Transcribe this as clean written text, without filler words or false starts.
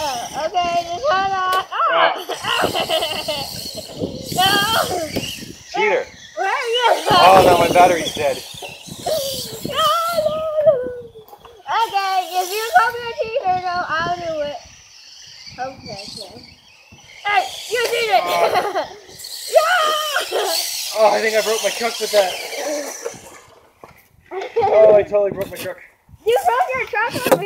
Oh, okay, just hold on. Oh. No. Cheater. Where are you? Oh, no, my battery's dead. Okay, if you call me a cheater, no, I'll do it. Okay. Hey, you did it! Yeah! Oh, I think I broke my truck with that. Oh, I totally broke my truck. You broke your truck with me?